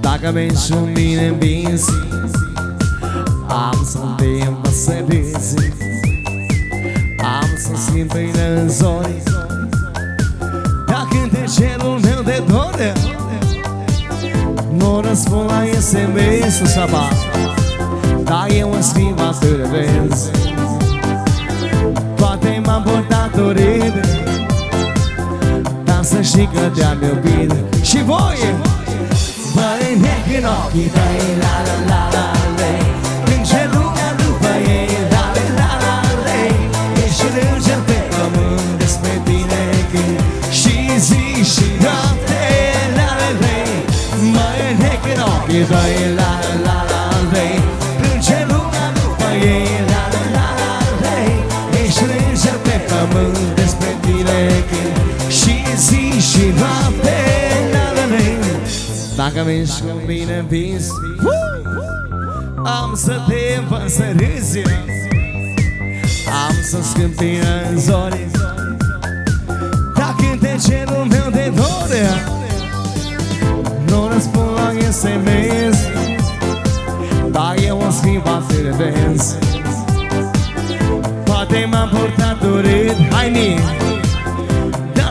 Dacă mergi cu mine în bizi, am să-mi timp să bizi, am să simt pâine în zori. Dacă de cerul meu de dor, nu răspund la SMS-ul sabat, dar eu îmi schimb atât de vezi. Poate m-am portat urid, dar să știi că te-am iubit. Și voi! Băi, nec în ochii tăi, la-la-la-la-le, plânge lumea după ei, la-le-la-la-le. Ești rânger pe pământ despre tine când și zi și noapte, la-le-le. Băi, nec în ochii tăi, la-la-la-la-le, plânge lumea după ei, la-le-la-la-le. Ești rânger pe pământ despre tine când și zi și noapte. Dacă mergi cu mine în vis, am să te învăț să râzi, am să scântine în zori. Dacă de cerul meu de dor, nu răspund la SMS, dar eu o schimba să revezi. Poate m-am purtat urât, hai mi, dar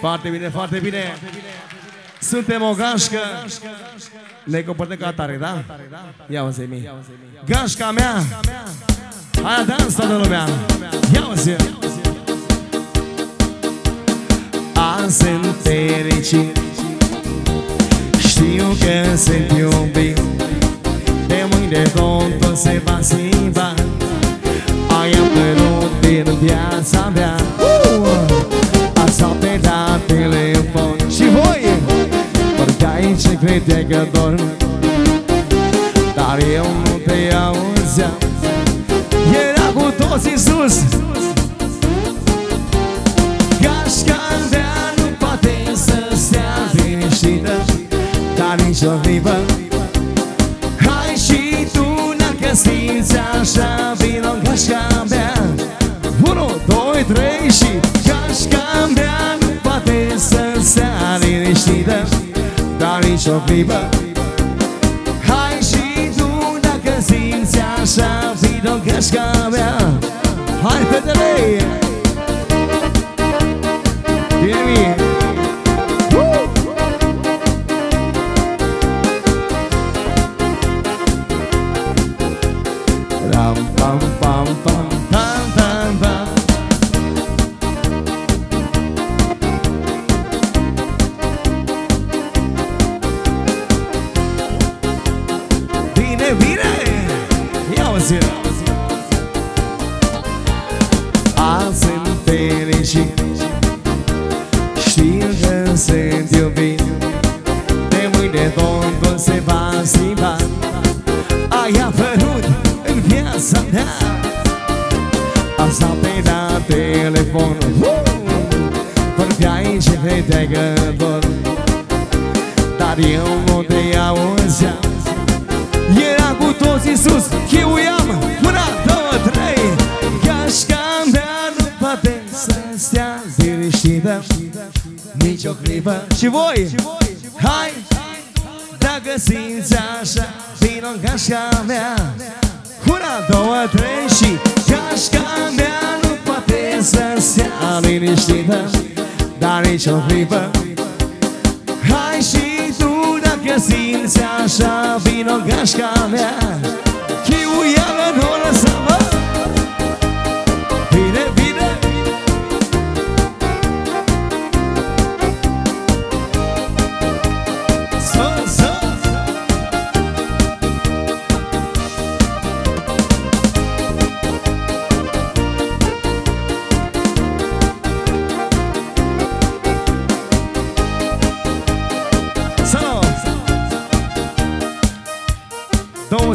Foarte bine, foarte bine. Suntem o gașcă. Ne comportăm ca atare, da? Ia-o-zi, mie. Gașca mea, aia dans toată lumea. Ia-o-zi. Azi sunt fericit, știu că sunt iubit, de mâine totul se va schimba. Ai apărut din viața mea, sau pe la telefon. Și voi vorbeai ce credeai că dorm, dar eu nu te auzeam. Era cu toții sus. Gașca mea nu poate să stea liniștită, dar nici o clipă. Hai și tu n-ar simți așa, vino în gașca mea. 1, 2, 3 și... Gașca mea nu poate să stea liniștită, dar nici o clipă. Hai și tu dacă simți așa, vino în gașca mea. Hai, fetele! Bine, bine! azi-mi fericit. Știu că sunt iubit, de mâine totul se va schimba. Ai apărut în viața mea, asta pe la telefon. Vorbeai și credeai că dor, dar eu nu te auzeam. Era cu toții sus, eu i-am, 1, 2, 3. Gașca mea nu poate să stea liniștită nici o clipă. Și voi, hai, dacă simți așa, vino în gașca mea. 1, 2, 3 și gașca mea nu poate să stea liniștită, dar nici o clipă. Hai și tu, dacă simți așa, vino în gașca mea. Chiuială nu o lăsa-mă. Bine, bine. Să două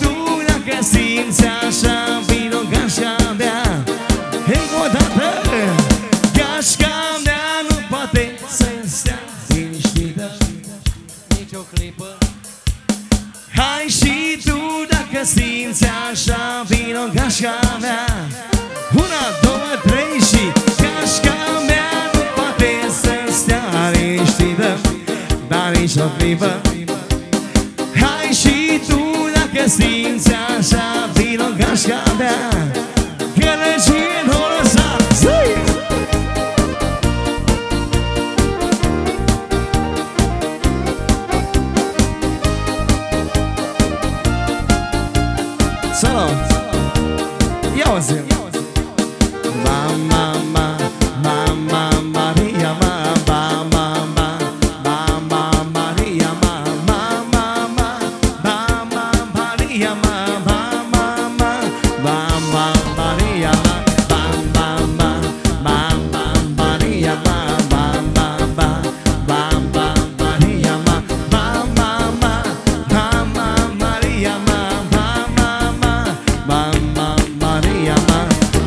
tu, dacă simți așa, vino în gașca mea. Încă o dată, gașca mea nu poate să-mi stea liniștită nici o clipă. Hai și tu, dacă simți așa, vino în gașca mea. 1, 2, 3 și gașca mea nu poate să-mi stea liniștită, dar nici o clipă. Hai și tu, dacă simți așa, vino în gașca mea. Gălăgie nu o lăsa. Salam. Ia o zi. Mama, mama, mama, Maria, mama, mama, mama, Maria, mama, mama, mama, Maria, mama, mama, mama, Maria, mama, mama, mama, Maria, mama, mama, mama, Maria, mama, mama, mama, Maria, mama, mama, mama, Maria, mama.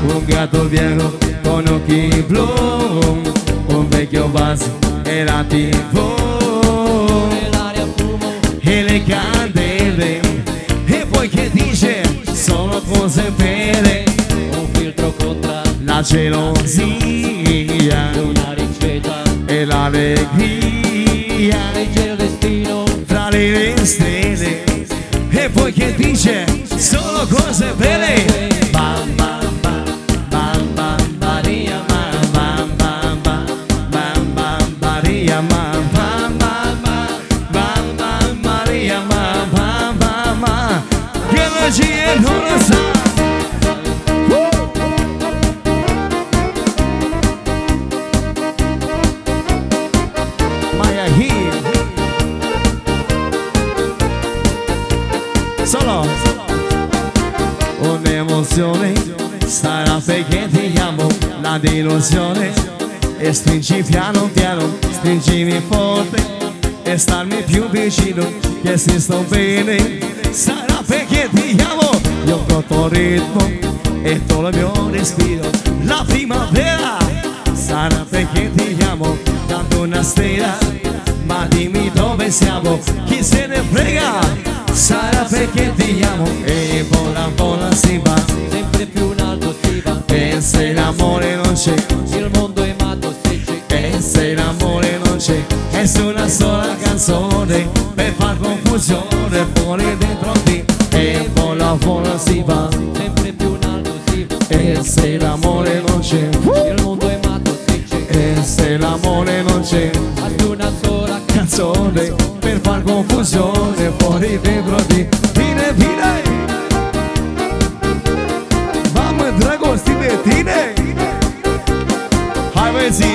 Un gato viejo con occhi blu, un vecchio vaso era tipo e le candele. E poi che dice? Sono cose vere, un filtro contro la gelosia, una ricetta e l'allegria, leggero destino fra le stelle. E poi che dice? Sono cose vere. Mamma, mamma, mamma, Maria, mamma, mamma, mamma, Maria, mamma, mamma, mamma, Maria, mamma, mamma. Che magia non lo sa. Maya here. Solo. Un'emozione sarà perché ti amo, la delusione. E stringi piano piano, stringimi forte e starmi più vicino, che si sto bene. Sarà perché ti amo, io porto ritmo e tutto il mio respiro. La primavera sarà perché ti amo, tanto una stella, ma dimmi dove siamo, chi se ne frega. Sarà perché ti amo e vola vola si va, sempre più in alto si va. E se l'amore non c'è, il mondo è matto se c'è. E se l'amore non c'è, è su una sola canzone per far confusione fuori dentro di. E vola vola si va, sempre più in alto si va. E Es el amor en noche, el mondo è mattocce. Es el amor en noche, ad una sola canzone, per far confusione fuori dentro di tine, tine. Mamă, dragostea de tine. Hai băieți!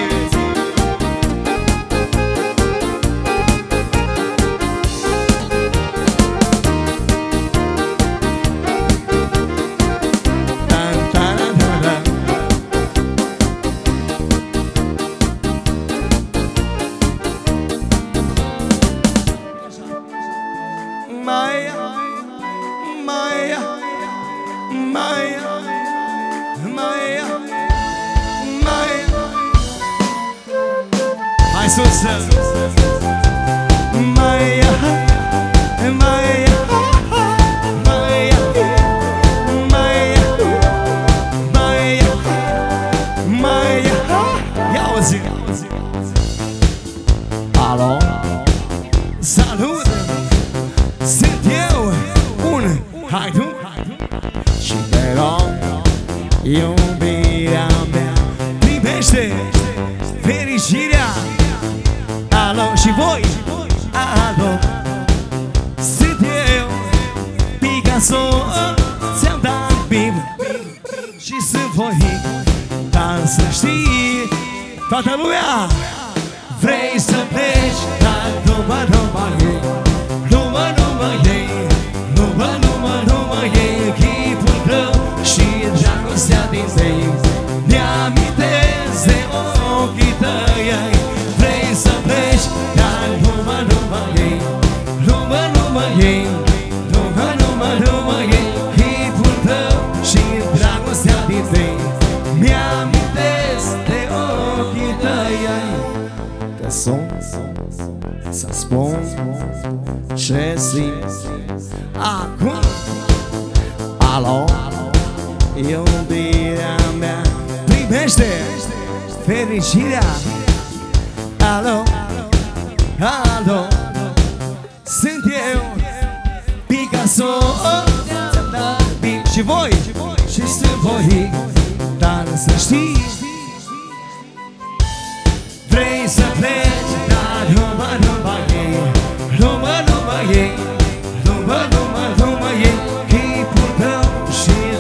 Keep them, she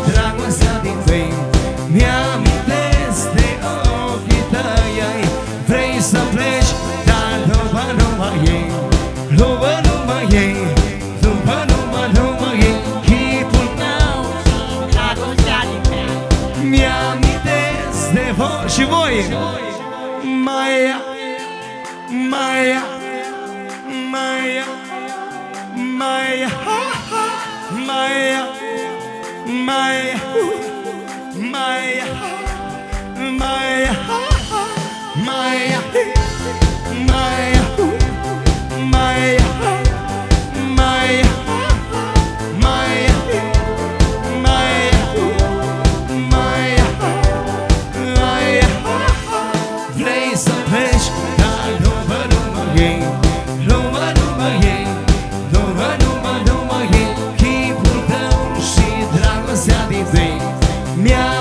dragostea din zi.